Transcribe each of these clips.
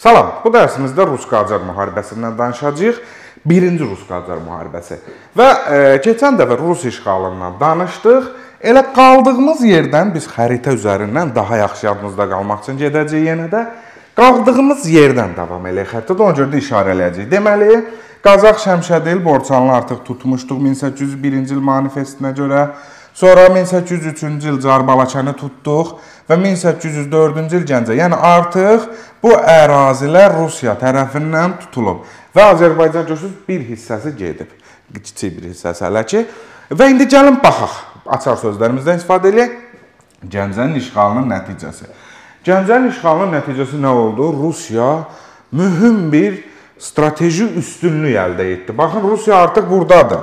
Salam, bu dərsimizdə Rus Qacar müharibəsindən danışacağıq. Birinci Rus Qacar müharibəsi. Və keçən dəfə Rus işğalından danışdıq. Elə qaldığımız yerdən biz xəritə üzərindən daha yaxşı yadınızda qalmaq üçün gedəcəyik yenə də. Qaldığımız yerdən davam eləyək. Xəritədə ona görə də işarə eləyəcəyik. Deməli, Qazax Şəmşədil borçanlı artıq tutmuşduq 1801-ci il manifestinə görə. Sonra 1803-cü il Carbalakanı tutduq və 1804-cü il Gəncə. Yəni artıq bu ərazilər Rusiya tərəfindən tutulub və Azərbaycan göçünün bir hissəsi gedib. Kiçik bir hissəsi hələ ki. Və indi gəlin baxaq. Açar sözlərimizdən istifadə edək. Gəncənin işğalının nəticəsi. Gəncənin işğalının nəticəsi nə oldu? Rusiya mühüm bir strateji üstünlük əldə etdi. Baxın, Rusiya artıq buradadır.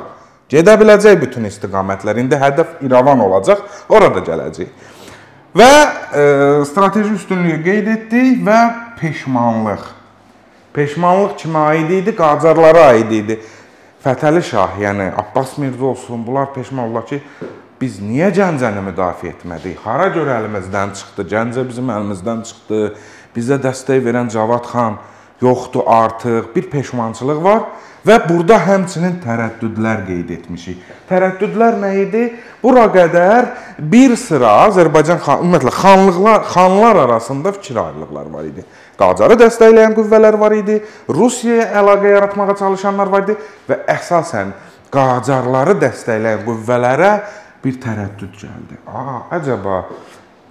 Gedə biləcək bütün istiqamətlər. İndi hədəf İrəvan olacaq, orada gələcək. Və strateji üstünlüyü qeyd etdik və peşmanlıq. Peşmanlıq kimə aid idi? Qacarlara aid idi. Fətəli Şah, yəni Abbas Mirzə olsun, bunlar peşman oldular ki, biz niyə Gəncəni müdafiə etmədik? Hara görə əlimizdən çıxdı? Gəncə bizim əlimizdən çıxdı. Bizə dəstək verən Cavadxan yoxdur artıq. Bir peşmançılıq var. Və burada həmçinin tərəddüdlər qeyd etmişik. Tərəddüdlər nə idi? Bura qədər bir sıra Azərbaycan xanlar arasında fikir ayrılıqları var idi. Qacarı dəstəkləyən qüvvələr var idi, Rusiyaya əlaqə yaratmağa çalışanlar var idi və əsasən Qacarları dəstəkləyən qüvvələrə bir tərəddüd gəldi. Acaba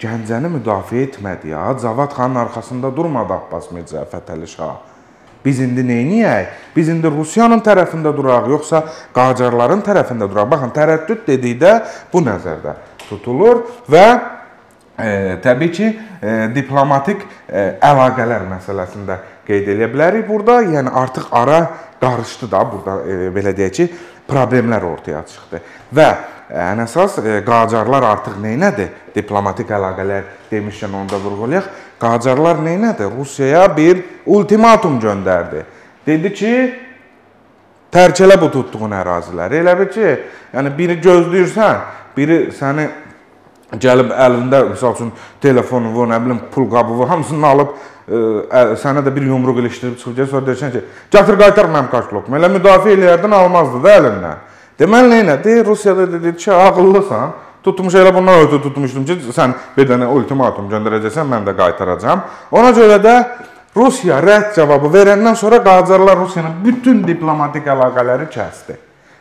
Gəncəni müdafiə etmədi ya, Cavadxanın arxasında durmadı Abbas Mirzə, Fətəli Şah. Biz indi neyiniyək? Biz indi Rusiyanın tərəfində duraq, yoxsa Qacarların tərəfində duraq? Baxın, tərəddüd dedikdə bu nəzərdə tutulur və təbii ki, diplomatik əlaqələr məsələsində qeyd edə bilərik burada. Yəni, artıq ara qarışdı da, burada belə deyək ki, problemlər ortaya çıxdı. Və ən əsas Qacarlar artıq neynədir? Diplomatik əlaqələr demişkən, onu da vurğulayaq. Qacarlar neynədir? Rusiyaya bir ultimatum göndərdi. Dedi ki, tərk elə bu tutduğun əraziləri. Elə bil ki, biri gözləyirsən, biri səni gəlib əlində, misal üçün, telefonu, pul qabığı, hamısını alıb, sənə də bir yumruq ilişdirib çıxıb gəlir, sonra deyirsən ki, gətir qaytar mənim qaçloqumu, elə müdafiə eləyərdən almazdı da əlindən. Deməli, neynədir? Rusiyada dedi ki, ağıllısan. Tutmuş, elə bundan ötürü tutmuşdum ki, sən bir dənə ultimatum göndərəcəksən, mən də qaytaracam. Ona görə də Rusiya rədd cavabı verəndən sonra Qacarlar Rusiyanın bütün diplomatik əlaqələri kəsdi.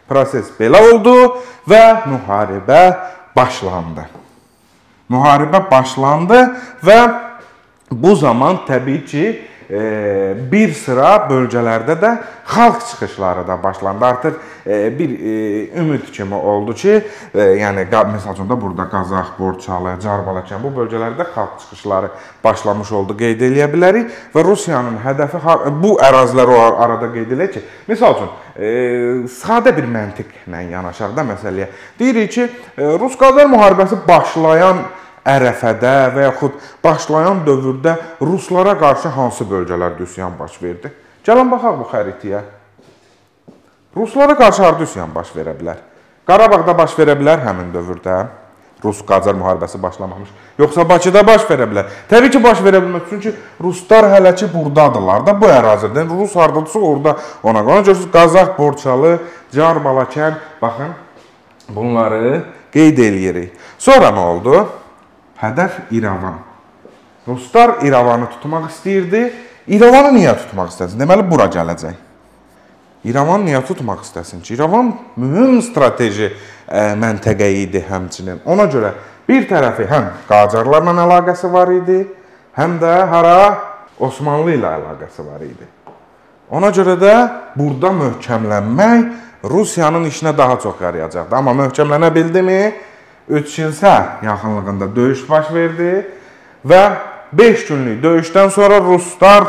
Proses belə oldu və müharibə başlandı. Müharibə başlandı və bu zaman təbii ki, bir sıra bölgələrdə də xalq çıxışları da başlandı. Artıq bir ümid kimi oldu ki, yəni, məsəl üçün də burada Qazax, Borçalı, Carbalakan bu bölgələrdə xalq çıxışları başlamış oldu, qeyd eləyə bilərik və Rusiyanın hədəfi bu əraziləri arada qeyd eləyək ki, misal üçün, sadə bir məntiqlə yanaşar da məsələyə. Deyirik ki, Rus-Qacar müharibəsi başlayan ərəfədə və yaxud başlayan dövrdə ruslara qarşı hansı bölgələrdə üsyan baş verdi? Gəlin baxaq bu xəritəyə. Ruslara qarşı harda üsyan baş verə bilər? Qarabağda baş verə bilər həmin dövrdə. Rus-Qacar müharibəsi başlamamış. Yoxsa Bakıda baş verə bilər. Təbii ki, baş verə bilmək. Çünki ruslar hələ ki buradadırlar da bu ərazidən. Rus hardadırsa orada ona qoyacaqsınız. Qazax, Borçalı, Carbalakan. Baxın, bunları qeyd eləyirik. Sonra nə oldu? Hədəf İrəvan. Ruslar İrəvanı tutmaq istəyirdi. İrəvanı niyə tutmaq istəsin? Deməli, bura gələcək. İrəvanı niyə tutmaq istəsin ki? İrəvan mühüm strateji məntəqə idi həmçinin. Ona görə bir tərəfi həm Qacarlarla əlaqəsi var idi, həm də hara Osmanlı ilə əlaqəsi var idi. Ona görə də burada möhkəmlənmək Rusiyanın işinə daha çox yarayacaqdı. Amma möhkəmlənə bildimi? 3 ilsə yaxınlığında döyüş baş verdi və 5 günlük döyüşdən sonra ruslar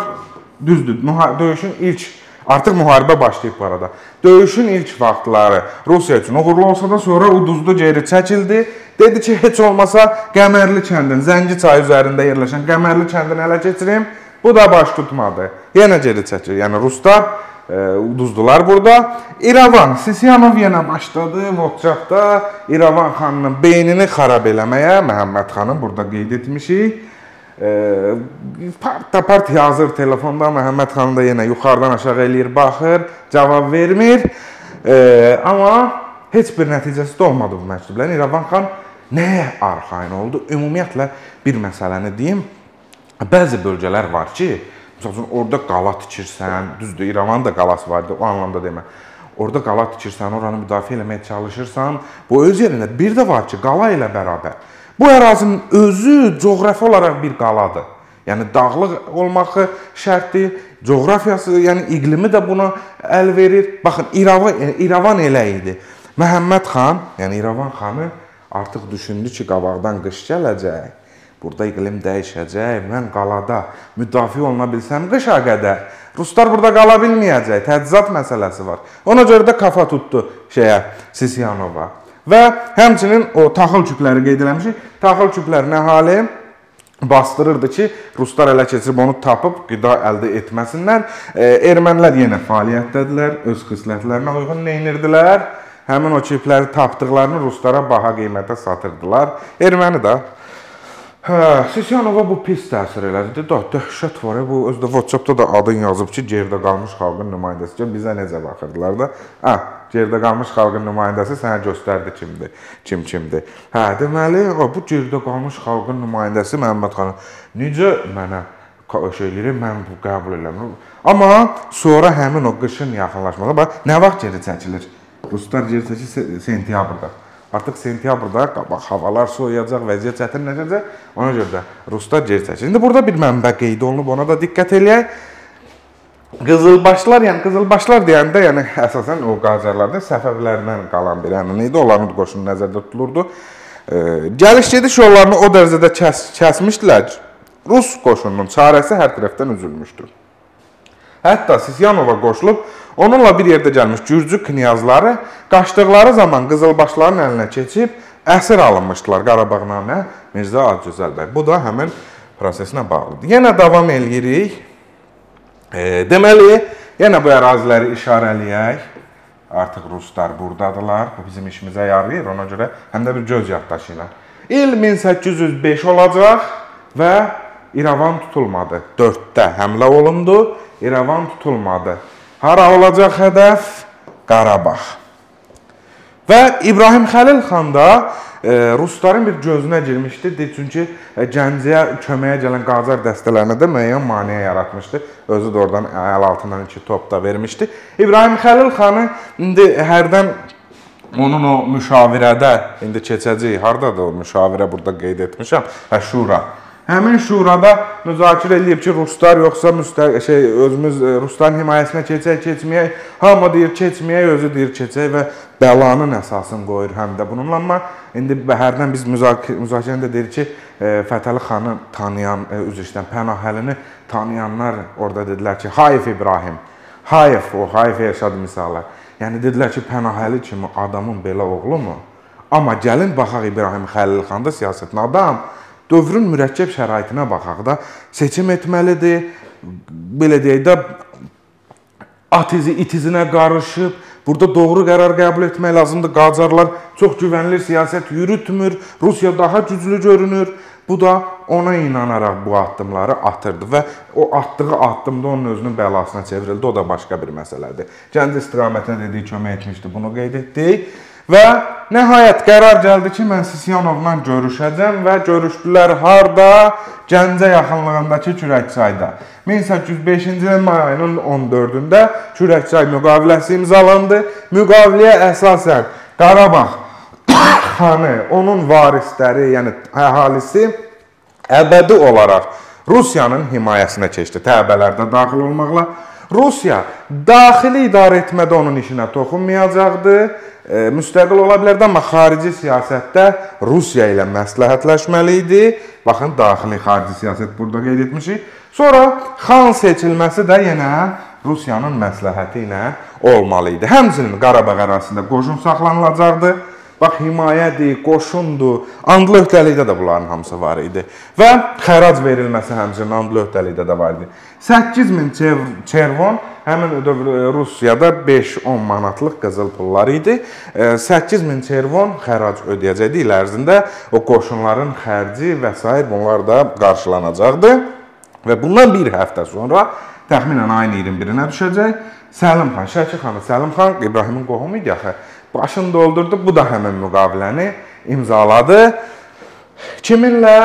düzdür, döyüşün ilk, artıq müharibə başlayıb bu arada, döyüşün ilk vaxtları Rusiya üçün uğurlu olsa da sonra uduzdu, geri çəkildi. Dedi ki, heç olmasa Qəmərli kəndin, Zəngi çayı üzərində yerləşən Qəmərli kəndini ələ keçirim, bu da baş tutmadı, yenə geri çəkilir, yəni ruslar uduzdular burada. İrəvan, Sisiyanov yenə başladı Votçaqda İrəvan xanının beynini xarab eləməyə, Məhəmməd xanın burada qeyd etmişik. Part yazır telefonda, Məhəmməd xan da yenə yuxarıdan aşağı eləyir, baxır, cavab vermir. Amma heç bir nəticəsi olmadı bu məktubların. İrəvan xan nəyə arxain oldu? Ümumiyyətlə bir məsələni deyim, bəzi bölgələr var ki, məsələn, orada qala tikirsən, düzdür, İrəvanın da qalası vardı, o anlamda demə. Orada qala tikirsən, oranı müdafiə eləməyə çalışırsan, bu öz yerində bir də var ki, qala ilə bərabər. Bu ərazinin özü coğrafi olaraq bir qaladır. Yəni dağlıq olmağı şərtdir, coğrafiyası, yəni iqlimi də buna əl verir. Baxın, İrəvan elə idi. Məhəmməd xan, yəni İrəvan xanı artıq düşündü ki, qabaqdan qış gələcək. Burada iqlim dəyişəcək, mən qalada müdafiə oluna bilsəm qışa qədər. Ruslar burada qala bilməyəcək, təchizat məsələsi var. Ona görə də kafa tutdu şeyə, Sisiyanova. Və həmçinin o taxıl küpləri qeyd eləmişik. Taxıl küplərin əhali bastırırdı ki, ruslar ələ keçirib onu tapıb qida əldə etməsinlər. Ermənilər yenə fəaliyyətdədilər, öz xislətlərinə uyğun neynirdilər. Həmin o küpləri tapdıqlarını ruslara baha qiymətə satırdılar. Erməni də. Sisiyanova bu pis təsir elədi. Dəhşət var, bu öz də WhatsAppda da adın yazıb ki, gerdə qalmış xalqın nümayəndəsi ki, bizə necə baxırdılar da. Gerdə qalmış xalqın nümayəndəsi sənə göstərdi kimdir, kim kimdir. Deməli, bu gerdə qalmış xalqın nümayəndəsi Məhəmməd xanım necə mənə şeyləri mən bu qəbul eləmirəm. Amma sonra həmin o qışın yaxınlaşması, bax, nə vaxt geri çəkilir? Ruslar geri çəkilir sentyabrda. Artıq sentyabrda havalar soyuyacaq, vəziyyət çətinləşəcək, ona görə də ruslar geri çəkilir. İndi burada bir mənbə qeyd olunub, ona da diqqət eləyək. Qızılbaşlar, yəni qızılbaşlar deyəndə, yəni əsasən o qacarlarda səfəvilərdən qalan bir ənənə idi, onların qoşunu nəzərdə tutulurdu. Gəliş-gediş yollarını o dərəcədə kəsmişdilər ki, Rus qoşununun çarəsi hər tərəfdən üzülmüşdür. Hətta Sisiyanova qoşulub, onunla bir yerdə gəlmiş Gürcü knyazları qaçdıqları zaman qızılbaşların əlinə keçib əsir alınmışdılar. Qarabağnamə Mirza Əbul Həsən. Bu da həmin prosesinə bağlıdır. Yenə davam eləyirik. Deməli, yenə bu əraziləri işarələyək. Artıq ruslar buradadılar. Bu bizim işimizə yarayır. Ona görə həm də bir göz yaddaşı ilə. İl 1805 olacaq və İrəvan tutulmadı. 4-də həmlə olundu. İrəvan tutulmadı. Hara olacaq hədəf? Qarabağ. Və İbrahim Xəlil xan da rusların bir gözünə girmişdi. Çünki Gəncəyə köməyə gələn qacar dəstələrinə də müəyyən maneə yaratmışdı. Özü də oradan əl altından 2 top da vermişdi. İbrahim Xəlil xanı indi hərdən onun o müşavirədə, indi keçəcək, haradadır o müşavirə, burada qeyd etmişəm, şura. Həmin şurada müzakirə eləyib ki, ruslar yoxsa özümüz rusların himayəsinə keçək, keçməyək. Hamı deyir keçməyək, özü deyir keçək və bəlanın əsasını qoyur həm də bununla. Amma indi hərdən biz müzakirəndə deyir ki, Fətəli xanı tanıyan, üzr istəyirəm, Pənahəlini tanıyanlar orada dedilər ki, Hayif İbrahim, Hayif, o Hayif yaşadı misallar. Yəni dedilər ki, Pənahəli kimi adamın belə oğlu mu? Amma gəlin baxaq İbrahim Xəlil xan da siyasətin adam. Dövrün mürəkkəb şəraitinə baxaq da, seçim etməlidir, belə deyək də, atizi itizinə qarışıb, burada doğru qərar qəbul etmək lazımdır. Qacarlar çox güvənilir siyasət yürütmür, Rusiya daha güclü görünür. Bu da ona inanaraq bu addımları atırdı və o atdığı addımda onun özünün bəlasına çevrildi, o da başqa bir məsələdir. Gəncə istiqamətinə dediyi kömək etmişdi, bunu qeyd etdik. Və nəhayət qərar gəldi ki, mən Sisiyanovla görüşəcəm və görüşdülər harada? Gəncə yaxınlığındakı Kürəkçayda. 1805-ci il mayının 14-də Kürəkçay müqaviləsi imzalandı. Müqaviləyə əsasən Qarabağ xanı, onun varisləri, yəni əhalisi əbədi olaraq Rusiyanın himayəsinə keçdi, təbələrdə daxil olmaqla. Rusiya daxili idarə etmədə onun işinə toxunmayacaqdı, müstəqil ola bilərdi, amma xarici siyasətdə Rusiya ilə məsləhətləşməli idi. Baxın, daxili xarici siyasət burada qeyd etmişik. Sonra xan seçilməsi də yenə Rusiyanın məsləhəti ilə olmalı idi. Həmçinin Qarabağ ərazisində qoşun saxlanılacaqdı. bax himayədir, qoşundur, andlı öhdəlikdə də bunların hamısı var idi. Və xərac verilməsi həmçinin andlı öhdəlikdə də var idi. 8000 çervon həmin Rusiyada 5-10 manatlıq qızıl pulları idi. 8000 çervon xərac ödəyəcəkdi il ərzində. O qoşunların xərci və s. bunlar da qarşılanacaqdı. Və bundan bir həftə sonra təxminən ayın 21-nə düşəcək. Səlimxan Şəkirxanı, Səlimxan İbrahimin qohumu idi axı. Başını doldurdu, bu da həmin müqaviləni imzaladı. Kiminlə?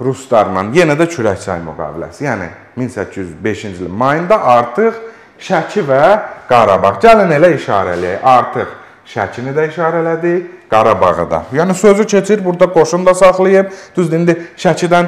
Ruslarla. Yenə də Kürəkçay müqaviləsi. Yəni 1805-ci ilin mayında artıq Şəki və Qarabağ. Gəlin elə işarə eləyək. Artıq Şəkini də işarə elədik, Qarabağı da. Yəni sözü keçir, burada qoşunu da saxlayıb. Düzdür, indi Şəkidən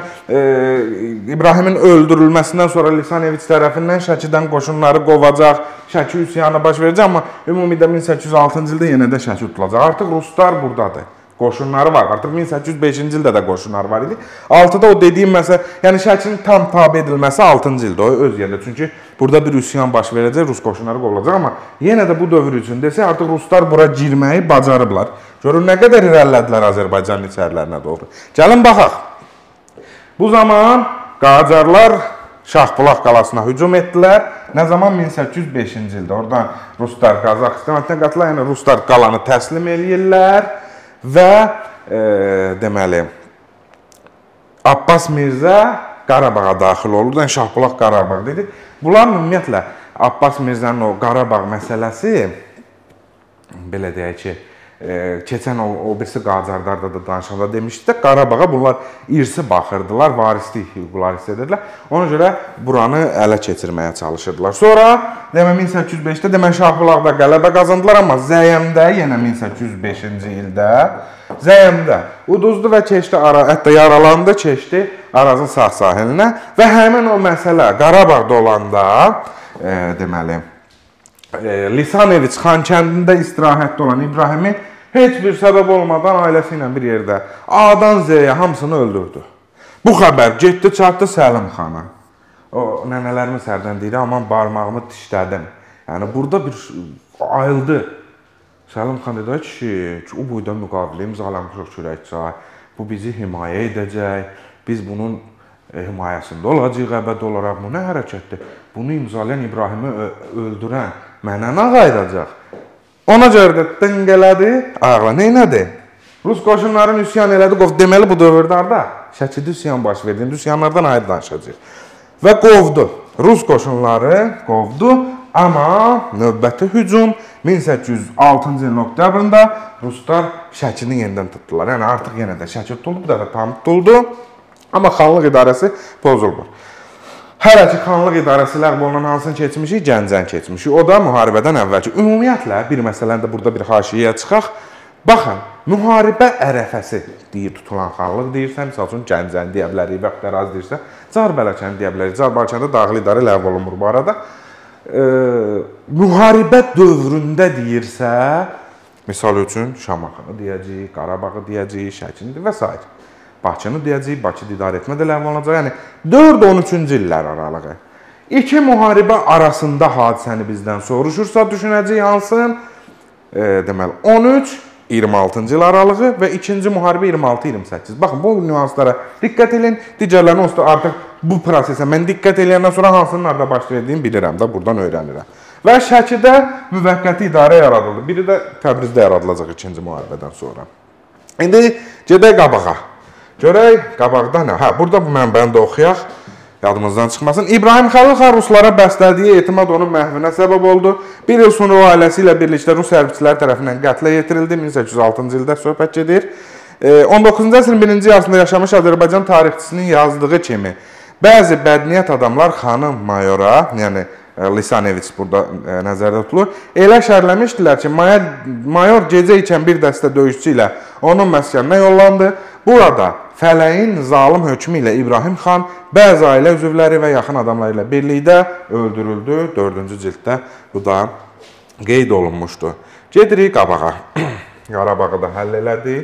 İbrahimin öldürülməsindən sonra Lisaneviç tərəfindən Şəkidən qoşunları qovacaq, Şəki üsyanı baş verəcək, amma ümumidə 1806-cı ildə yenə də Şəki tutulacaq. Artıq ruslar buradadır. Qoşunları var. Artıq 1805-ci ildə də qoşunlar var idi. 6-da o dediyim məsələ, yəni Şəkinin tam tabe edilməsi 6-cı ildə o öz yerində. Çünki burada bir üsyan baş verəcək, rus qoşunları qovulacaq, amma yenə də bu dövr üçün desək, artıq ruslar bura girməyi bacarıblar. Görün nə qədər irəlilədilər Azərbaycanın içərilərinə doğru. Gəlin baxaq. Bu zaman Qacarlar Şahbulaq qalasına hücum etdilər. Nə zaman? 1805-ci ildə. Oradan ruslar Qazaxıstana qatılar, yəni ruslar qalanı təslim eləyirlər. Və deməli Abbas Mirzə Qarabağa daxil olurdu, yəni Şahbulaq Qarabağ dedi. Bunların ümumiyyətlə Abbas Mirzənin o Qarabağ məsələsi, belə deyək ki, keçən o birisi Qacarlarda da danışanda demişdi də, Qarabağa bunlar irsi baxırdılar, varislik hüquqları hiss edirdilər. Ona görə buranı ələ keçirməyə çalışırdılar. Sonra 1805-də demək Şahbulaqda qələbə qazandılar, amma Zəyəmdə yenə 1805-ci ildə Zəyəmdə uduzdu və keçdi, hətta yaralandı, keçdi Arazın sağ sahilinə və həmin o məsələ Qarabağda olanda deməli Lisaneviç Xankəndində istirahətdə olan İbrahimi heç bir səbəb olmadan ailəsi ilə bir yerdə A-dan Z-yə hamısını öldürdü. Bu xəbər getdi, çatdı Səlimxana. O nənələrimiz hərdən deyir, aman barmağımı dişlədim. Yəni burada bir ayıldı. Səlimxan dedi ki, o boyda müqavilə imzalamışıq Kürəkçay. Bu bizi himayə edəcək. Biz bunun himayəsində olacaq əbəd olaraq. Bu nə hərəkətdir? Bunu imzalayan İbrahimi öldürən mənə nə qayıdacaq? Ona görə də dəngələdi, ayaqla neynədi? Rus qoşunların üsyan elədi, qovdu. Deməli, bu dövrlərdə Şəkidə üsyan baş verdiyində üsyanlardan ayrı danışacaq. Və qovdu. Rus qoşunları qovdu, amma növbəti hücum 1806-cı ilin oktyabrında ruslar Şəkini yenidən tutdular. Yəni, artıq yenə də Şəki tutuldu, bu dəfə tam tutuldu. Amma xanlıq idarəsi pozulmur. Hələ ki, xanlıq idarəsi ləğv olunan hansını keçmişik? Gəncəni keçmişik. O da müharibədən əvvəlki. Ümumiyyətlə, bir məsələn də burada bir haşiyyə çıxaq. Baxın, müharibə ərəfəsi deyir, tutulan xanlıq deyirsən, misal üçün Gəncəni deyə bilərik, vəqt ərazi deyirsən, Carbələkəni deyə bilərik. Carbələkəndə daxili idarə ləğv olunmur bu arada. Müharibə dövründə deyirsə, misal üçün Şamaxını deyəcəyik, Qarabağı deyəcəyik, Şəkini və s. Bakını deyəcəyik, Bakıda idarə etmə də ləğv olunacaq. Yəni, 4-13-cü illər aralığı. İki müharibə arasında hadisəni bizdən soruşursa düşünəcəyik hansın? Deməli, 13-26-cı il aralığı və ikinci müharibə 26-28. Baxın, bu nüanslara diqqət edin. Digərlərini artıq bu prosesə mən diqqət edəndən sonra hansının arada başlayacağını bilirəm də, buradan öyrənirəm. Və Şəkidə müvəqqəti idarə yaradıldı. Biri də Təbrizdə yaradılacaq ikinci müharibədən sonra. İndi gedək Qabağa. Görək, Qabaqda nə? Hə, burada bu mənbəni də oxuyaq, yadımızdan çıxmasın. İbrahim Xəlil xan ruslara bəslədiyi etimad onun məhvinə səbəb oldu. Bir il sonra o ailəsi ilə birlikdə rus hərbçiləri tərəfindən qətlə yetirildi. 1806-cı ildə söhbət gedir. 19-cu əsrin 1-ci yarısında yaşamış Azərbaycan tarixçisinin yazdığı kimi, bəzi bədniyyət adamlar xanım mayora, yəni Lisaneviç burada nəzərdə tutulur. Elə şərləmişdilər ki, mayor gecə ikən bir dəstə döyüşçü ilə onun məskəninə yollandı. Burada fələyin zalım hökmü ilə İbrahim xan bəzi ailə üzvləri və yaxın adamlar ilə birlikdə öldürüldü. 4-cü cilddə bu da qeyd olunmuşdu. Gedirik Qabağa. Qarabağı da həll elədi.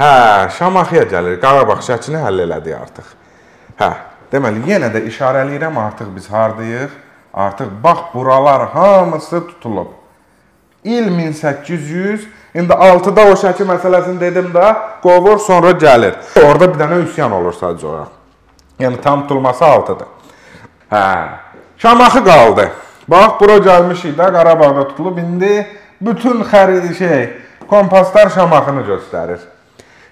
Hə, Şamaxıya gəlir. Qarabağ Şəkini həll elədi artıq. Hə, deməli, yenə də işarə eləyirəm, artıq biz hardayıq. Artıq bax, buralar hamısı tutulub. İl 1800, indi 6-da o Şəki məsələsini dedim də, qovur, sonra gəlir. Orada bir dənə üsyan olur sadəcə olaraq. Yəni tam tutulması 6-dır. Hə, Şamaxı qaldı. Bax, bura gəlmişik də, Qarabağda tutulub, indi bütün kompaslar Şamaxını göstərir.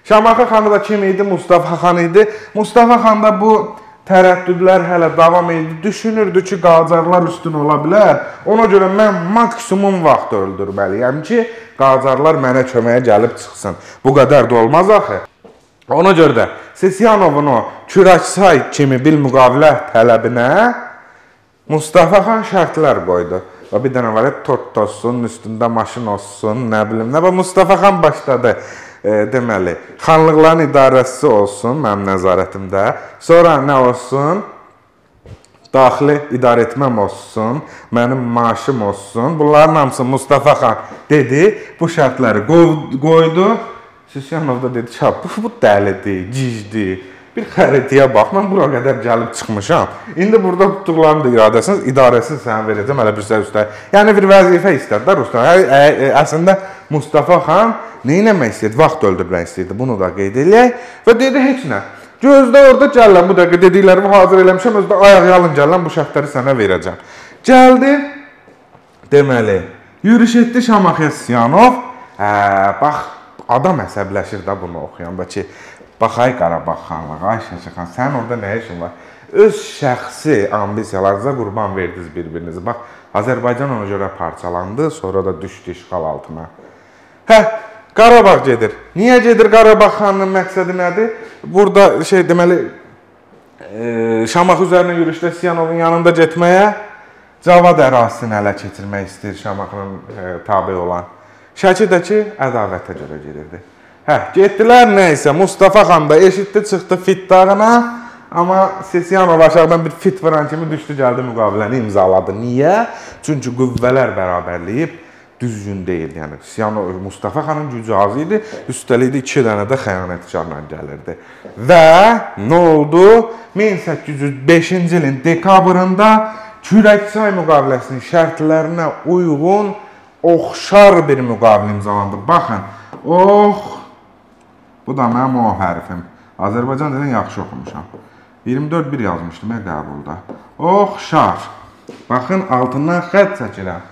Şamaxı xanı da kim idi? Mustafa xan idi. Mustafa xan da bu tərəddüdlər hələ davam edir. Düşünürdü ki, qacarlar üstün ola bilər. Ona görə mən maksimum vaxt öldürməliyəm ki, qacarlar mənə köməyə gəlib çıxsın. Bu qədər də olmaz axı. Ona görə də Sisiyanovun o Kürəkçay kimi bir müqavilə tələbinə Mustafa xan şərtlər qoydu. Bir dənə var, tort olsun, üstündə maşın olsun, nə bilim nə. Mustafa xan başladı. Deməli, xanlıqların idarəsi olsun mənim nəzarətimdə, sonra nə olsun, daxili idarə etməm olsun, mənim maaşım olsun, bunların hamısı Mustafa xan dedi, bu şərtləri qoydu. Sisiyanov da dedi ki, bu dəlidir, gicdir, bir xəritəyə bax, mən bura qədər gəlib çıxmışam, indi burada tutduqlarını da iradəsiniz, idarəsini sənə verəcəm, hələ bir sər üstəlik. Yəni bir vəzifə istədilər üstəlik. Əslində Mustafa xan neynəmək istəyirdi? Vaxt öldürmək istəyirdi. Bunu da qeyd eləyək. Və dedi, heç nə. Gözdə orada gələn, bu dəqiqə dediklərimi hazır eləmişəm, özdə ayaq yalın gələn, bu şərtləri sənə verəcəm. Gəldi, deməli, yürüş etdi Şamaxıya Sisiyanov. Bax, adam əsəbləşir də bunu oxuyanda ki, bax, ay Qarabağ xanlıq, ay Şəki xan, sən orada nə işin var? Öz şəxsi ambisiyalarınıza qurban verdiniz bir-birinizi. Bax, Azərbaycan ona görə parçalandı, sonra da düşdü işğal altına. Qarabağ gedir. Niyə gedir Qarabağ xanının məqsədi nədir? Burada deməli, Şamaxı üzərinə yürüşdə Sisiyanovun yanında getməyə, Cavad ərazisini ələ keçirmək istəyir Şamaxının tabi olan. Şəkidəki ədavətə görə gedirdi. Getdilər, nəysə, Mustafa xan da eşitdi, çıxdı fit dağına, amma Sisiyanov aşağıdan bir fit vıran kimi düşdü, gəldi müqaviləni imzaladı. Niyə? Çünki qüvvələr bərabərləyib, düzgün deyil, yəni Mustafa xanın gücü az idi, üstəlik də 2 dənə də xəyanətkarla gəlirdi. Və nə oldu? 1805-ci ilin dekabrında Kürəkçay müqaviləsinin şərtlərinə uyğun oxşar bir müqavilə imzalandı. Baxın, bu da mənim o hərfim. Azərbaycan dilini yaxşı oxumuşam. 24-1 yazmışdım, mən qəbulda. Oxşar. Baxın, altından xətt çəkilən.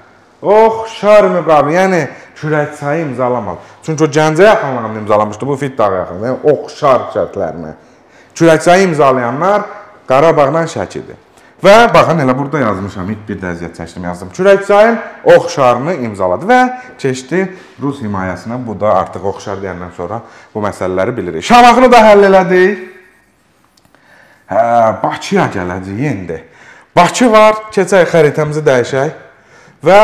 Oxşar müqavilə, yəni Kürəkçayı imzalamalı. Çünki o Gəncə yaxınlığında imzalamışdı, bu Fit dağı yaxınlığında, yəni oxşar şərtlərini. Kürəkçayı imzalayanlar Qarabağdan Şəkidir. Və baxın, elə burada yazmışam, ilk bir dəziyyət çəkdim, yazdım. Kürəkçayın oxşarını imzaladı və keçdi Rus himayəsinə. Bu da artıq oxşar deyəndən sonra bu məsələləri bilirik. Şamaxını da həll elədik. Bakıya gələcək yendir. Bakı var, keçək xəritəmizi dəyişək. Və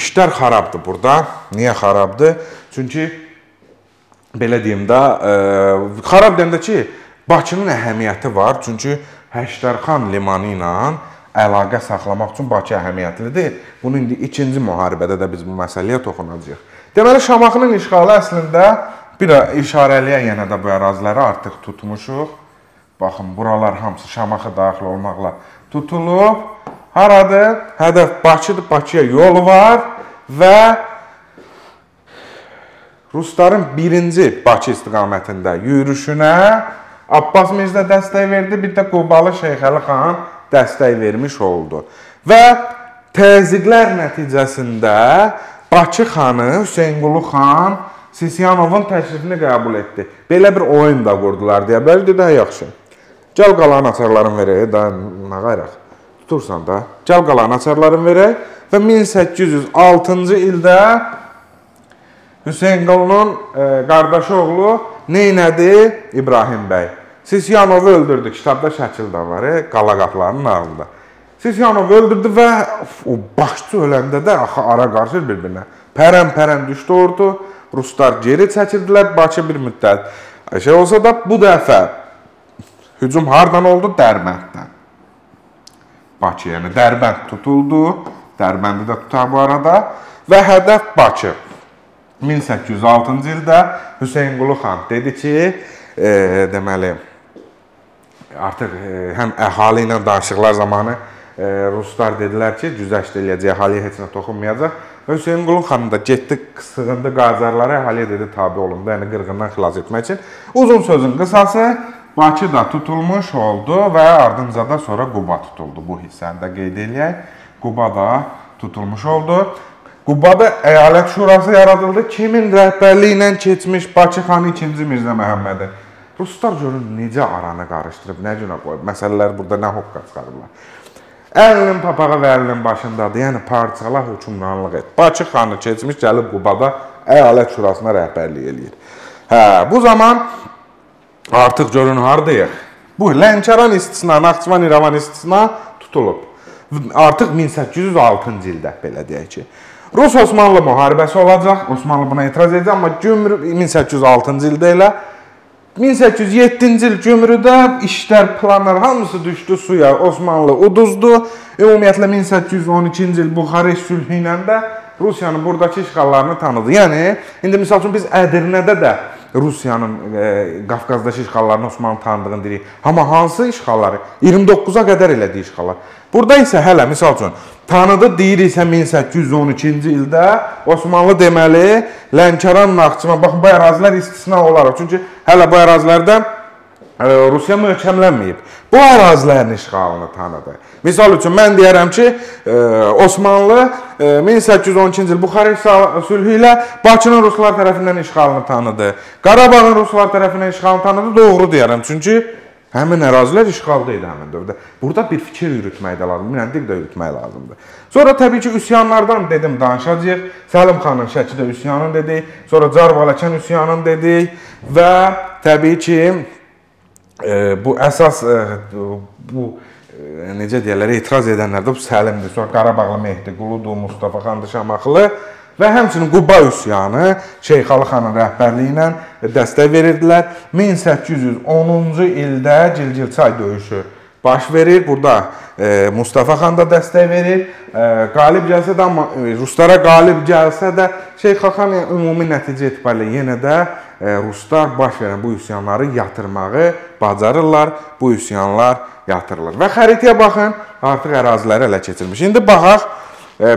işlər xarabdır burada. Niyə xarabdır? Çünki, belə deyim də, xarab deyəndə ki, Bakının əhəmiyyəti var. Çünki Həşdərxan limanı ilə əlaqə saxlamaq üçün Bakı əhəmiyyətlidir. Bunu indi ikinci müharibədə də biz bu məsələyə toxunacaq. Deməli, Şamaxının işğalı əslində, bir işarəliyə yenə də bu əraziləri artıq tutmuşuq. Baxın, buralar hamısı Şamaxı daxil olmaqla tutulub. Haradır? Hədəf Bakıdır, Bakıya yolu var və Rusların birinci Bakı istiqamətində yürüşünə Abbas Mirzə dəstək verdi, bir də Qubalı Şeyh Ali xan dəstək vermiş oldu. Və təzyiqlər nəticəsində Bakı xanı Hüseyin Qulu xan Sisiyanovun təklifini qəbul etdi. Belə bir oyun da qurdular deyə, bəlkə də yaxşı. Gəl qalan açarlarını verək, nə qayraq. Dursan da, gəl qalan açarlarını verək və 1806-cı ildə Hüseyin Qulunun qardaşı oğlu neynədi? İbrahim bəy. Sisiyanovu öldürdü, kitabda şəkildə var, qala qaplarının ağında. Sisiyanovu öldürdü və o başçı öləndə də ara qarşır bir-birinə. Pərən-pərən düşdü ordu, Ruslar geri çəkildilər, Bakı bir müddət. Şey olsa da bu dəfə hücum hardan oldu? Dərbənddən. Bakı, yəni Dərbənd tutuldu, Dərbəndi də tutar bu arada və hədəf Bakı. 1806-cı ildə Hüseyin Qulu xan dedi ki, deməli, artıq həm əhali ilə danışıqlar zamanı Ruslar dedilər ki, güzəşt eləyəcək, əhaliyə heç nə toxunmayacaq. Hüseyin Qulu xan da getdi, sığındı Qacarlara, əhaliyə dedi tabi olundu, yəni qırğından xilas etmək üçün. Uzun sözün qısası, Bakı da tutulmuş oldu və ardınca da sonra Quba tutuldu. Bu hissəni də qeyd eləyək. Quba da tutulmuş oldu. Qubada Əyalət Şurası yaradıldı. Kimin rəhbərliyi ilə keçmiş Bakı xanı II Mirzə Məhəmmədi. Ruslar görün necə aranı qarışdırıb, nə günə qoyub. Məsələlər burada nə hoqqa çıxarırlar. Əlinin papağa və əlinin başındadır. Yəni parçala hökmranlıq et. Bakı xanı keçmiş gəlib Qubada Əyalət Şurasına rəhbərlik eləyir. Hə, bu zaman artıq görün haradayıq. Bu Lənkəran istisna, Naxçıvan İrəvan istisna tutulub. Artıq 1806-cı ildə belə deyək ki. Rus-Osmanlı müharibəsi olacaq. Osmanlı buna etiraz edəcək, amma Gümrük 1806-cı ildə elə 1807-ci il Gümrükdə işlər, planlar hamısı düşdü suya. Osmanlı uduzdu. Ümumiyyətlə 1812-ci il Bükreş sülhü ilə də Rusiyanın buradakı işğallarını tanıdı. Yəni, indi misal üçün biz Ədirnədə də Rusiyanın Qafqazdakı işğallarını Osmanlı tanıdığını deyirik. Amma hansı işğalları? 29-a qədər elədiyi işğallar. Burada isə hələ, misal üçün, tanıdı deyiriksə 1812-ci ildə Osmanlı deməli Lənkəran, Naxçıvan, baxın, bu ərazilər istisna olaraq. Çünki hələ bu ərazilərdən Rusiya möhkəmlənməyib. Bu ərazilərin işğalını tanıdı. Misal üçün, mən deyərəm ki, Osmanlı 1812-ci il Bükreş sülhü ilə Bakının ruslar tərəfindən işğalını tanıdı. Qarabağın ruslar tərəfindən işğalını tanıdı. Doğru deyərəm, çünki həmin ərazilər işğalda idi həmin dövrdə. Burada bir fikir yürütmək də lazımdır, münəntiq də yürütmək lazımdır. Sonra təbii ki, üsyanlardan dedim, danışacaq. Səlimxanın Şəkidə üsyanını dedik, sonra Carvaləkən üsyanını dedik və təbii ki, bu əsas, necə deyərlər, etiraz edənlər də bu Səlimdir. Sonra Qarabağlı Mehdi Quludur, Mustafa xan Şamaxlı və həmçinin Quba üsyanı Şeyxalı xanın rəhbərliyi ilə dəstək verirdilər. 1810-cu ildə Gilgilçay döyüşü baş verir. Burada Mustafa xan da dəstək verir. Qalib gəlsə də, amma ruslara qalib gəlsə də Şeyxalı xan ümumi nəticə etibarilə yenə də ruslar baş verən bu üsyanları yatırmağı bacarırlar, bu üsyanlar yatırılır. Və xəritəyə baxın, artıq əraziləri ələ keçirmiş. İndi baxaq,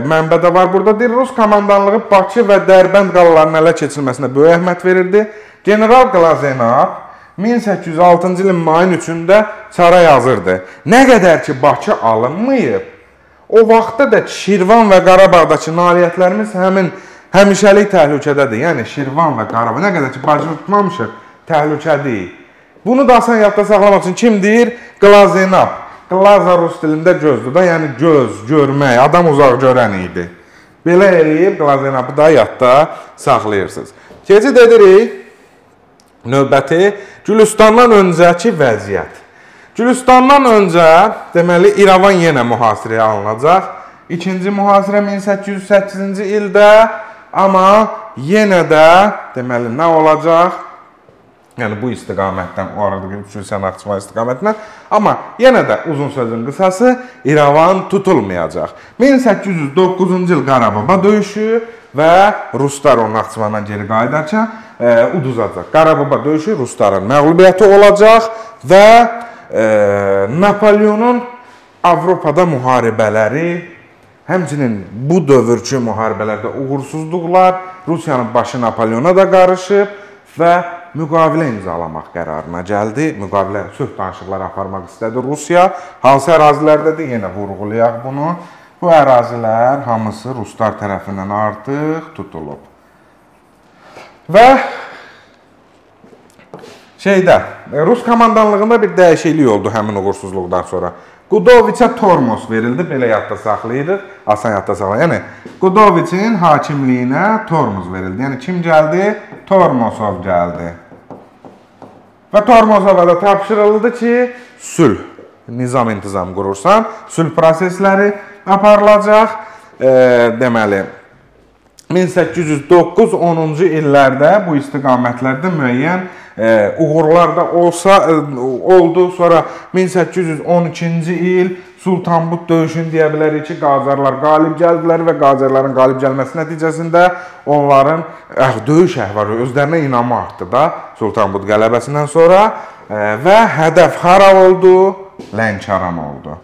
mənbədə var burada, deyir, Rus komandanlığı Bakı və Dərbənd qalalarının ələ keçirilməsinə böyük əhəmiyyət verirdi. General Glazenap 1806-cı ilin mayın 3-də çara yazırdı. Nə qədər ki, Bakı alınmayıb, o vaxtda da Şirvan və Qarabağdakı nailiyyətlərimiz həmin həmişəlik təhlükədədir. Yəni, Şirvan və Qarabağ. Nə qədər ki, Bakını tutmamışıq, təhlükədəyik. Bunu da asan yadda saxlamaq üçün kim deyir? Glazenap. Glaza rus dilində gözdür da, yəni göz, görmək, adam uzaq görən idi. Belə eləyib, Glazenapı da yadda saxlayırsınız. Keçid edirik növbəti Gülüstandan öncəki vəziyyət. Gülüstandan öncə, deməli, İrəvan yenə mühasirəyə alınacaq. İkinci mühasirə 1808-ci ildə. Amma yenə də, deməli, nə olacaq? Yəni, bu istiqamətdən, o arada Gülüstan istiqamətindən. Amma yenə də uzun sözün qısası, İrəvan tutulmayacaq. 1809-cu il Qarababa döyüşü və ruslar o Naxçıvandan geri qayıdarkən uduzacaq. Qarababa döyüşü rusların məğlubiyyəti olacaq və Napolyonun Avropada müharibələri, həmçinin bu dövrkü müharibələrdə uğursuzluqlar, Rusiyanın başı Napolyona da qarışıb və müqavilə imzalamaq qərarına gəldi. Müqavilə, sülh danışıqları aparmaq istədi Rusiya. Hansı ərazilərdədir? Yenə vurğulayaq bunu. Bu ərazilər hamısı ruslar tərəfindən artıq tutulub. Və şeydə, Rus komandanlığında bir dəyişiklik oldu həmin uğursuzluqdan sonra. Qudoviçə Tormos verildi, belə yadda saxlayırıq, asan yadda saxlayırıq. Yəni, Qudoviçin hakimliyinə Tormos verildi. Yəni, kim gəldi? Tormasov gəldi. Və Tormasova da tapşırıldı ki, sülh, nizam-intizam qurursan, sülh prosesləri aparılacaq. Deməli, 1809-10-cu illərdə bu istiqamətlərdə müəyyən uğurlar da oldu. Sonra 1812-ci il Sultanbud döyüşünü deyə bilərik ki, Qacarlar qalib gəldilər və Qacarların qalib gəlməsi nəticəsində onların döyüş əhvarı özlərinə inamı artdı da Sultanbud qələbəsindən sonra və hədəf hara oldu? Lənkəran oldu.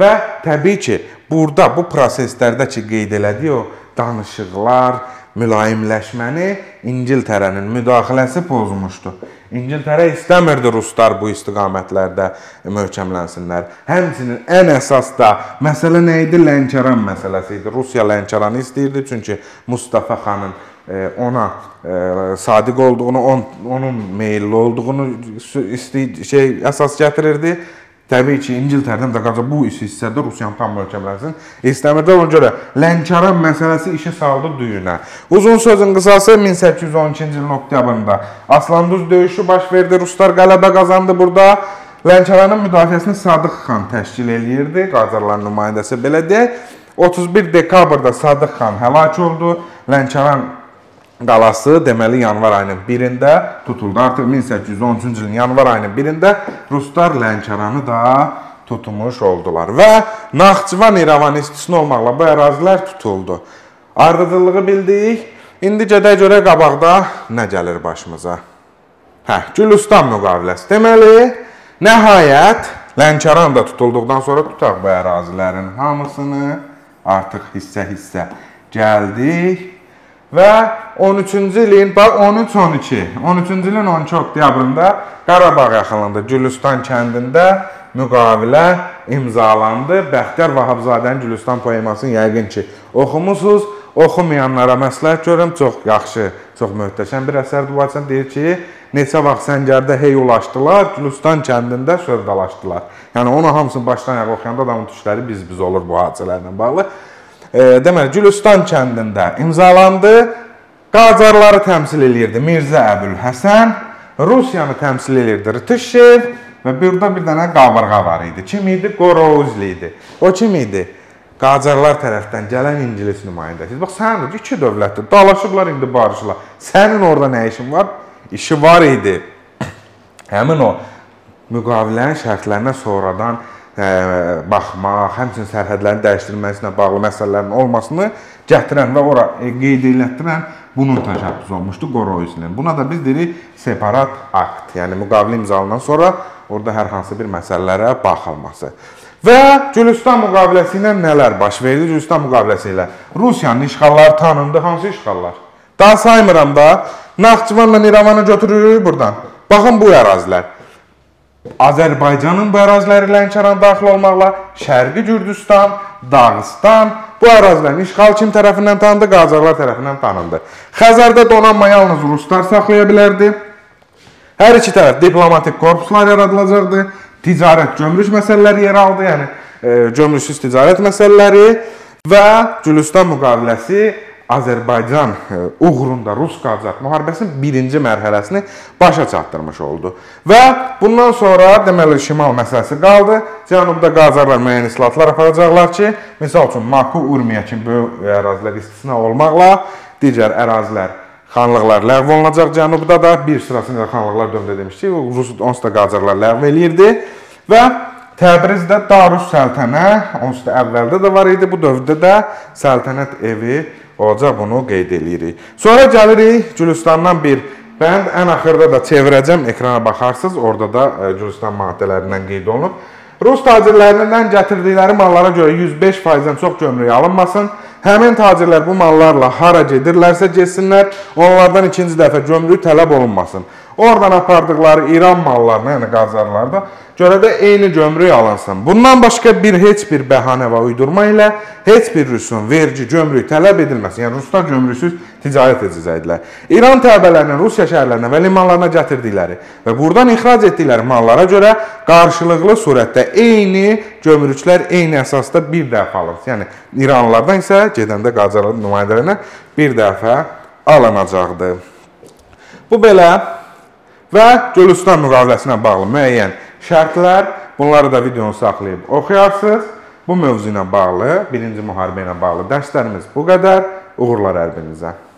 Və təbii ki, burada bu proseslərdə ki qeyd elədi o danışıqlar, mülayimləşməni İngiltərənin müdaxiləsi pozmuşdu. İngiltərə istəmirdi ruslar bu istiqamətlərdə möhkəmlənsinlər. Həmçinin ən əsas da məsələ nə idi? Lənkəran məsələsi idi. Rusiya Lənkəranı istəyirdi, çünki Mustafa xanın ona sadiq olduğunu, onun meyilli olduğunu əsas gətirirdi. Təbii ki, İngiltərədən də qaca bu hissədə Rusiyanın tam möhkəmlənsin istəmirdi. Ona görə Lənkəran məsələsi işi saldı düyünə. Uzun sözün qısası 1812-ci ilin oktyabrında Aslanduz döyüşü baş verdi. Ruslar qələbə qazandı burada. Lənkəranın müdafiəsini Sadıq xan təşkil edirdi. Qacarların nümayəndəsi belə deyək. 31 dekabrda Sadıq xan həlak oldu. Lənkəran qalası deməli yanvar ayının 1-də tutuldu. Artıq 1813-cü ilin yanvar ayının 1-də ruslar Lənkəranı da tutmuş oldular. Və Naxçıvan, İrəvan istisna olmaqla bu ərazilər tutuldu. Ardıcılığı bildik. İndi gedək görə qabaqda nə gəlir başımıza? Gülüstan müqaviləsi. Deməli, nəhayət Lənkəran da tutulduqdan sonra tutaq bu ərazilərin hamısını. Artıq hissə-hissə gəldik. Və 13-cü ilin 12 oktyabrında Qarabağ yaxınlığında Gülüstan kəndində müqavilə imzalandı. Bəxtər Vahabzadənin Gülüstan poemasını yəqin ki oxumusuz. Oxumayanlara məsləhət görürəm. Çox yaxşı, çox möhtəşəm bir əsərdir bu açıdan. Deyir ki, neçə vaxt səngərdə hey ulaşdılar, Gülüstan kəndində sövdalaşdılar. Yəni onu hamısını başdan ayağa oxuyanda adamın tükləri biz-biz olur bu hadisələrlə bağlı. Deməli, Gülüstan kəndində imzalandı. Qacarları təmsil edirdi Mirza Əbul Həsən, Rusiyanı təmsil edirdi Rtişşev və burada bir dənə qavarqa var idi. Kim idi? Qorovuzlu idi. O kim idi? Qacarlar tərəfdən gələn İngilis nümayəndəsi. Bax, sənin iki dövlətdir, dalaşıblar indi barışlar. Sənin orada nə işin var? İşi var idi. Həmin o müqavilənin şərtlərinə sonradan baxmaq, həmçinin sərhədlərin dəyişdirilməsinə bağlı məsələlərin olmasını gətirən və ora qeyd elətdirən bunun təşəbbüsü olmuşdu Qorovuzlunun. Buna da biz deyirik separat akt, yəni müqavilə imzalından sonra orada hər hansı bir məsələlərə baxılması. Və Gülüstan müqaviləsi ilə nələr baş verdi? Gülüstan müqaviləsi ilə Rusiyanın işğalları tanındı. Hansı işğallar? Daha saymıram da, Naxçıvanla İrəvanı götürürük buradan. Baxın bu ərazilər. Azərbaycanın bu əraziləri Lənkəran daxil olmaqla Şərqi Gürcüstan, Dağıstan bu ərazilərin işğal kim tərəfindən tanındı? Qacarlar tərəfindən tanındı. Xəzərdə donanma yalnız ruslar saxlaya bilərdi. Hər iki tərəf diplomatik korpuslar yaradılacaqdı. Ticarət, gömrük məsələləri yer aldı, yəni gömrüksüz ticarət məsələləri. Və Gülüstan müqaviləsi Azərbaycan uğrunda Rus Qacar müharibəsinin birinci mərhələsini başa çatdırmış oldu. Və bundan sonra deməli şimal məsələsi qaldı. Cənubda Qacarlar müəyyən islahatlar aparacaqlar ki, misal üçün Maku, Urmiya kimi böyük ərazilər istisna olmaqla digər ərazilər, xanlıqlar ləğv olunacaq Cənubda da. Bir sırasında xanlıqlar dövrdə demişdik, Rus onsuz da Qacarlar ləğv eləyirdi. Və Təbrizdə Darus Səltənə, onsuz da əvvəldə də var idi, bu dövrdə də Səltənət evi olacaq, bunu qeyd edirik. Sonra gəlirik Gülüstandan bir bənd, ən axırda da çevirəcəm, ekrana baxarsınız, orada da Gülüstan maddələrindən qeyd olunub. Rus tacirlərindən gətirdikləri mallara görə 105%-dən çox gömrük alınmasın. Həmin tacirlər bu mallarla hara gedirlərsə getsinlər, onlardan ikinci dəfə gömrük tələb olunmasın. Oradan apardıqları İran mallarına, yəni qacarlarda görə də eyni gömrük alınsın. Bundan başqa heç bir bəhanə və uydurma ilə heç bir rüsum, vergi, gömrük tələb edilməsin. Yəni, ruslar gömrüksüz ticarət edəcəkdilər. İran təbələrinin Rusiya şəhərlərinə və limanlarına gətirdikləri və buradan ixrac etdikləri mallara görə qarşılıqlı surətdə eyni gömrüklər eyni əsasda bir dəfə alınsın. Yəni, İranlılardan isə gedəndə qacarların nümayəndələrinə bir dəfə alınacaqdır. Bu belə. Və Gülüstan müqaviləsinə bağlı müəyyən şərtlər, bunları da videonu saxlayıb oxuyarsınız. Bu mövzu ilə bağlı, birinci müharibə ilə bağlı dərslərimiz bu qədər. Uğurlar hər birinizə.